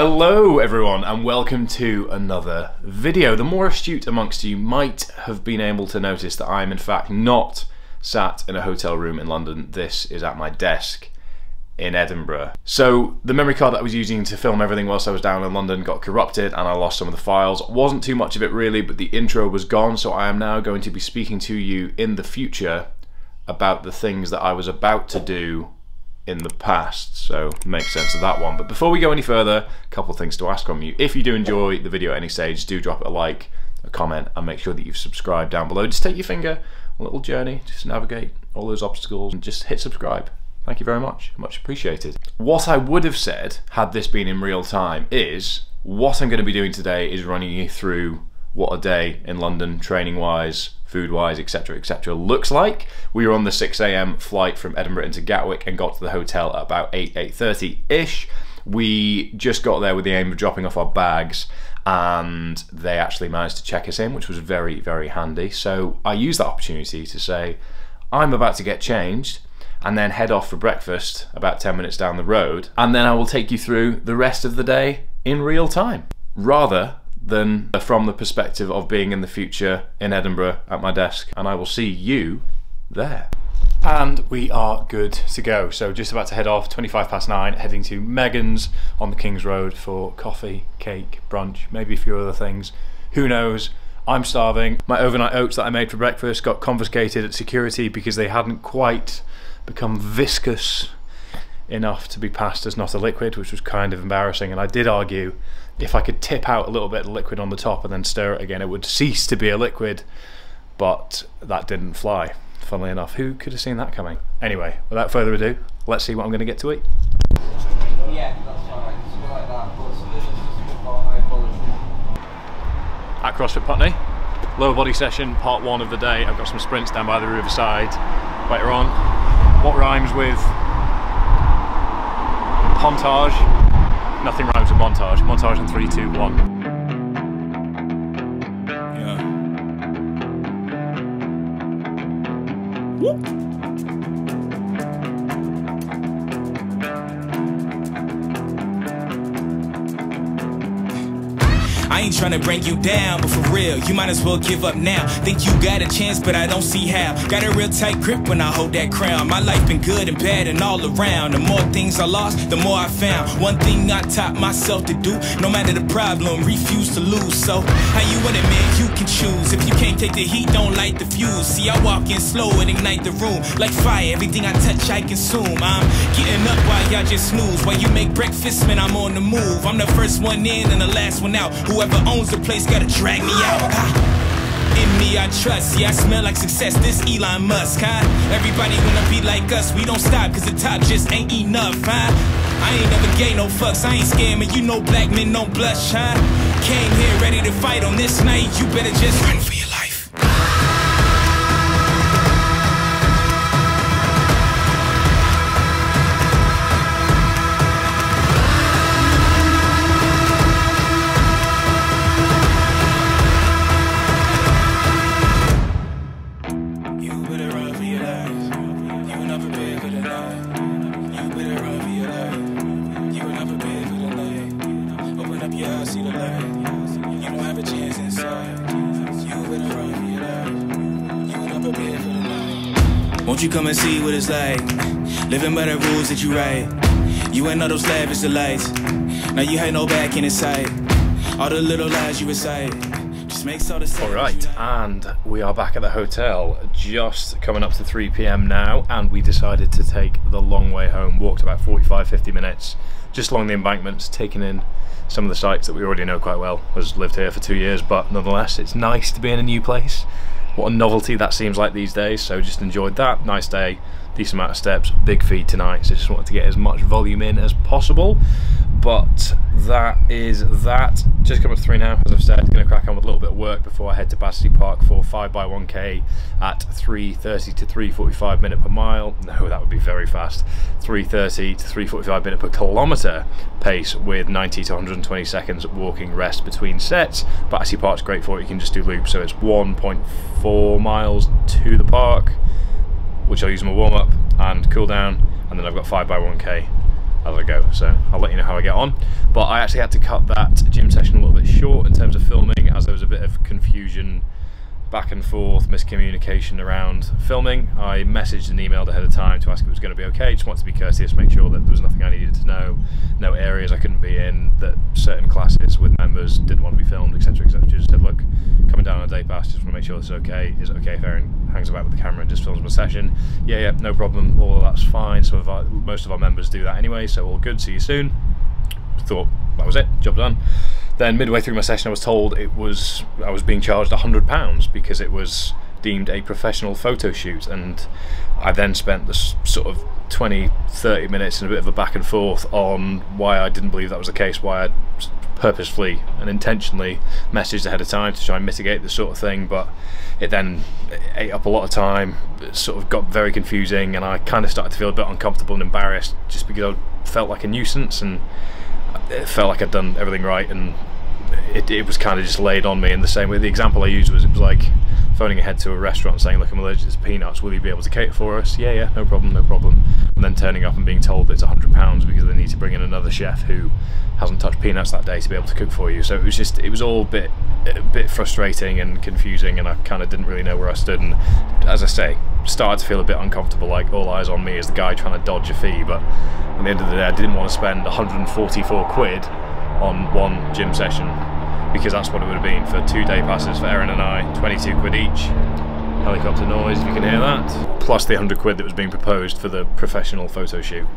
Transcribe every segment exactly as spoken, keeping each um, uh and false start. Hello everyone and welcome to another video. The more astute amongst you might have been able to notice that I'm in fact not sat in a hotel room in London. This is at my desk in Edinburgh. So the memory card that I was using to film everything whilst I was down in London got corrupted and I lost some of the files. Wasn't too much of it really, but the intro was gone, so I am now going to be speaking to you in the future about the things that I was about to do in the past, so make sense of that one. But before we go any further, a couple of things to ask from you. If you do enjoy the video at any stage, do drop it a like, a comment, and make sure that you've subscribed down below. Just take your finger, a little journey, just navigate all those obstacles and just hit subscribe. Thank you very much, much appreciated. What I would have said, had this been in real time, is what I'm going to be doing today is running you through what a day in London, training-wise, food-wise, et cetera, et cetera, looks like. We were on the six A M flight from Edinburgh into Gatwick and got to the hotel at about eight, eight thirty-ish. We just got there with the aim of dropping off our bags, and they actually managed to check us in, which was very, very handy. So I used that opportunity to say, I'm about to get changed, and then head off for breakfast about ten minutes down the road, and then I will take you through the rest of the day in real time, rather than from the perspective of being in the future in Edinburgh at my desk, and I will see you there. And we are good to go. So just about to head off, twenty-five past nine, heading to Megan's on the King's Road for coffee, cake, brunch, maybe a few other things, who knows. I'm starving. My overnight oats that I made for breakfast got confiscated at security because they hadn't quite become viscous enough to be passed as not a liquid, which was kind of embarrassing, and I did argue if I could tip out a little bit of liquid on the top and then stir it again, it would cease to be a liquid, but that didn't fly, funnily enough. Who could have seen that coming? Anyway, without further ado, let's see what I'm going to get to eat. Yeah, that's right. Something like that, but it's just about high quality. At CrossFit Putney, lower body session, part one of the day. I've got some sprints down by the riverside later on. What rhymes with pontage? Nothing rhymes with montage. Montage in three, two, one. Yeah. Whoop. I ain't tryna bring you down, but for real, you might as well give up now. Think you got a chance, but I don't see how. Got a real tight grip when I hold that crown. My life been good and bad and all around. The more things I lost, the more I found. One thing I taught myself to do, no matter the problem, refuse to lose. So, how you want it, man? You can choose. If you can't take the heat, don't light the fuse. See, I walk in slow and ignite the room. Like fire, everything I touch, I consume. I'm getting up while y'all just snooze. While you make breakfast, man, I'm on the move. I'm the first one in and the last one out. Whoever owns the place gotta drag me out. Ah. In me I trust, yeah, I smell like success, this Elon Musk, huh? Everybody wanna be like us, we don't stop, cause the top just ain't enough, huh? I ain't never gave no fucks, I ain't scamming, you know black men don't blush, huh? Came here ready to fight on this night, you better just run for your life. Won't you come and see what it's like, living by the rules that you write. You ain't know those lavish delights, now you had no back in sight. All the little lies you recite just makes all the. Alright, and we are back at the hotel, just coming up to three P M now, and we decided to take the long way home. Walked about forty-five, fifty minutes, just along the embankments, taking in some of the sights that we already know quite well. I've lived here for two years, but nonetheless, it's nice to be in a new place. What a novelty that seems like these days, so just enjoyed that. Nice day, decent amount of steps, big feed tonight, so just wanted to get as much volume in as possible. But that is that. Just coming up to three now, as I've said, going to crack on with a little bit of work before I head to Battersea Park for five by one K at three thirty to three forty-five minute per mile. No, that would be very fast. three thirty to three forty-five minute per kilometre pace with ninety to one hundred twenty seconds walking rest between sets. Battersea Park's great for it, you can just do loops, so it's one point four miles to the park, which I'll use my warm up and cool down, and then I've got five by one K as I go, so I'll let you know how I get on. But I actually had to cut that gym session a little bit short in terms of filming, as there was a bit of confusion back and forth, miscommunication around filming. I messaged and emailed ahead of time to ask if it was going to be okay. Just wanted to be courteous, make sure that there was nothing I needed to know, no areas I couldn't be in, that certain classes with members didn't want to be filmed, etc, et cetera. Just said, look, coming down on a day pass, just want to make sure this is okay. Is it okay if Aaron hangs about with the camera and just films my session? Yeah, yeah, no problem, all of that's fine. Some of our, most of our members do that anyway, so all good, see you soon. Thought that was it, job done. Then midway through my session I was told it was I was being charged a hundred pounds, because it was deemed a professional photo shoot. And I then spent this sort of twenty, thirty minutes in a bit of a back and forth on why I didn't believe that was the case, why I purposefully and intentionally messaged ahead of time to try and mitigate this sort of thing. But it then ate up a lot of time, it sort of got very confusing, and I kind of started to feel a bit uncomfortable and embarrassed, just because I felt like a nuisance, and it felt like I'd done everything right, and it, it was kind of just laid on me in the same way. The example I used was, it was like phoning ahead to a restaurant saying, look, I'm allergic to peanuts, will you be able to cater for us? Yeah, yeah, no problem, no problem. And then turning up and being told that it's a hundred pounds because they need to bring in another chef who hasn't touched peanuts that day to be able to cook for you. So it was just, it was all a bit, a bit frustrating and confusing, and I kind of didn't really know where I stood. And as I say, started to feel a bit uncomfortable, like all eyes on me as the guy trying to dodge a fee. But at the end of the day, I didn't want to spend a hundred and forty-four quid on one gym session, because that's what it would have been for two day passes for Aaron and I, twenty-two quid each. Helicopter noise, if you can hear that. Plus the a hundred quid that was being proposed for the professional photo shoot.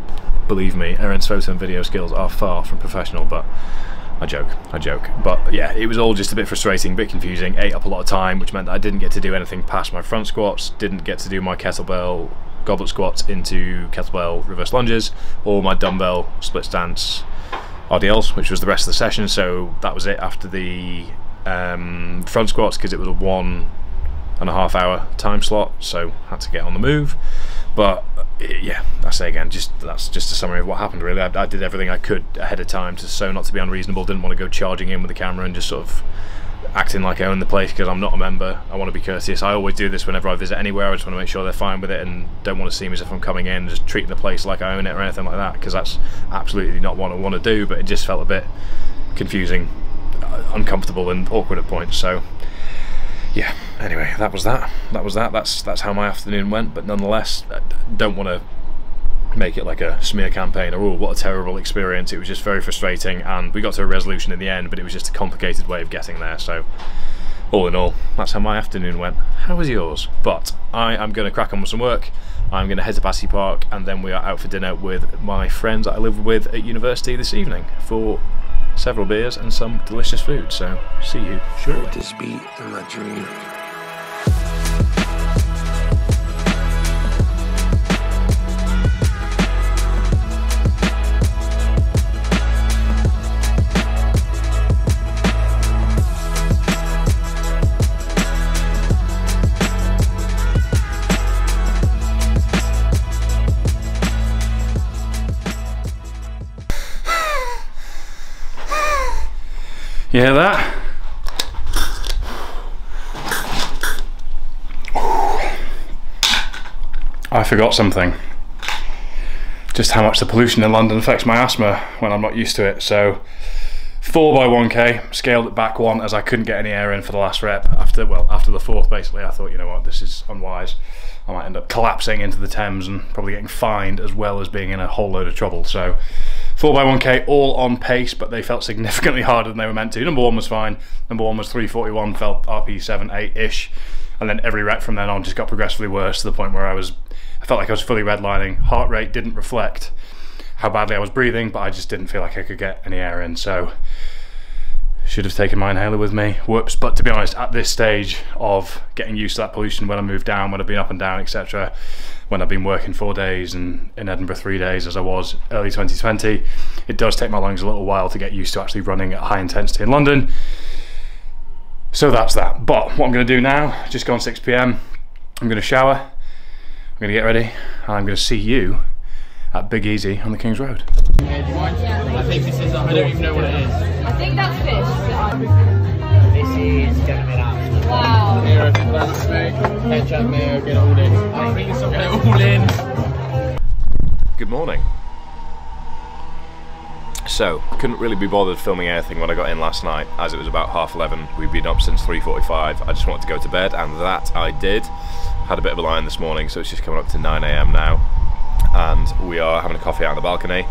Believe me, Aaron's photo and video skills are far from professional, but I joke, I joke. But yeah, it was all just a bit frustrating, a bit confusing, ate up a lot of time, which meant that I didn't get to do anything past my front squats, didn't get to do my kettlebell goblet squats into kettlebell reverse lunges, or my dumbbell split stance R D Ls, which was the rest of the session. So that was it after the um, front squats, because it was a one and a half hour time slot, so had to get on the move. But yeah, I say again, just that's just a summary of what happened really. I, I did everything I could ahead of time to so not to be unreasonable, didn't want to go charging in with the camera and just sort of acting like I own the place, because I'm not a member. I want to be courteous. I always do this whenever I visit anywhere. I just want to make sure they're fine with it and don't want to seem as if I'm coming in and just treating the place like I own it or anything like that, because that's absolutely not what I want to do. But it just felt a bit confusing, uncomfortable and awkward at points. So yeah, anyway, that was that. That was that. That's that's how my afternoon went. But nonetheless, I don't want to make it like a smear campaign or oh, what a terrible experience. It was just very frustrating, and we got to a resolution in the end, but it was just a complicated way of getting there. So all in all, that's how my afternoon went. How was yours? But I am going to crack on with some work. I'm going to head to Battersea Park, and then we are out for dinner with my friends that I live with at university this evening for several beers and some delicious food. So see you shortly. Let this be my dream. You hear that? I forgot something. Just how much the pollution in London affects my asthma when I'm not used to it. So four by one K, scaled it back one as I couldn't get any air in for the last rep. After, well, after the fourth basically, I thought, you know what, this is unwise. I might end up collapsing into the Thames and probably getting fined as well as being in a whole load of trouble. So four by one K all on pace, but they felt significantly harder than they were meant to. Number one was fine. Number one was three forty-one, felt R P seven, eight-ish. And then every rep from then on just got progressively worse, to the point where I was, I felt like I was fully redlining. Heart rate didn't reflect how badly I was breathing, but I just didn't feel like I could get any air in. So should have taken my inhaler with me. Whoops. But to be honest, at this stage of getting used to that pollution, when I moved down, when I've been up and down, et cetera, when I've been working four days and in Edinburgh three days as I was early twenty twenty, it does take my lungs a little while to get used to actually running at high intensity in London. So that's that. But what I'm going to do now, just gone six p m, I'm going to shower, I'm going to get ready, and I'm going to see you at Big Easy on the King's Road. I think this is, I don't even know what it is. I think that's fish. This is gonna be nice. Wow. Mayo, classic, ketchup, mayo, get all in. I think this will get it all in. Good morning. So, couldn't really be bothered filming anything when I got in last night, as it was about half eleven, we'd been up since three forty-five, I just wanted to go to bed, and that I did. Had a bit of a line this morning, so it's just coming up to nine A M now, and we are having a coffee out on the balcony.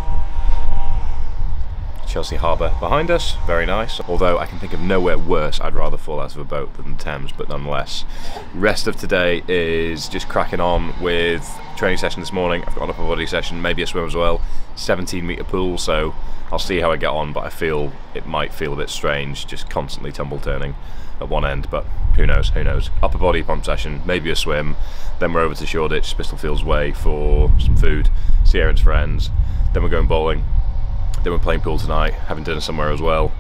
Chelsea Harbour behind us, very nice, although I can think of nowhere worse I'd rather fall out of a boat than the Thames, but nonetheless. Rest of today is just cracking on with training session this morning. I've got an upper body session, maybe a swim as well, seventeen metre pool, so I'll see how I get on, but I feel it might feel a bit strange just constantly tumble turning at one end, but who knows, who knows. Upper body pump session, maybe a swim, then we're over to Shoreditch, Spitalfields Way for some food, see Aaron's friends, then we're going bowling. Then we're playing pool tonight, having dinner somewhere as well.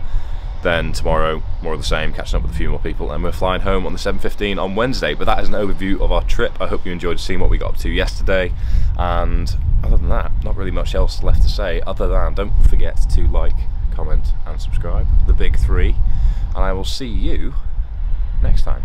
Then tomorrow, more of the same, catching up with a few more people, and we're flying home on the seven fifteen on Wednesday. But that is an overview of our trip. I hope you enjoyed seeing what we got up to yesterday. And other than that, not really much else left to say, other than don't forget to like, comment, and subscribe, the big three. And I will see you next time.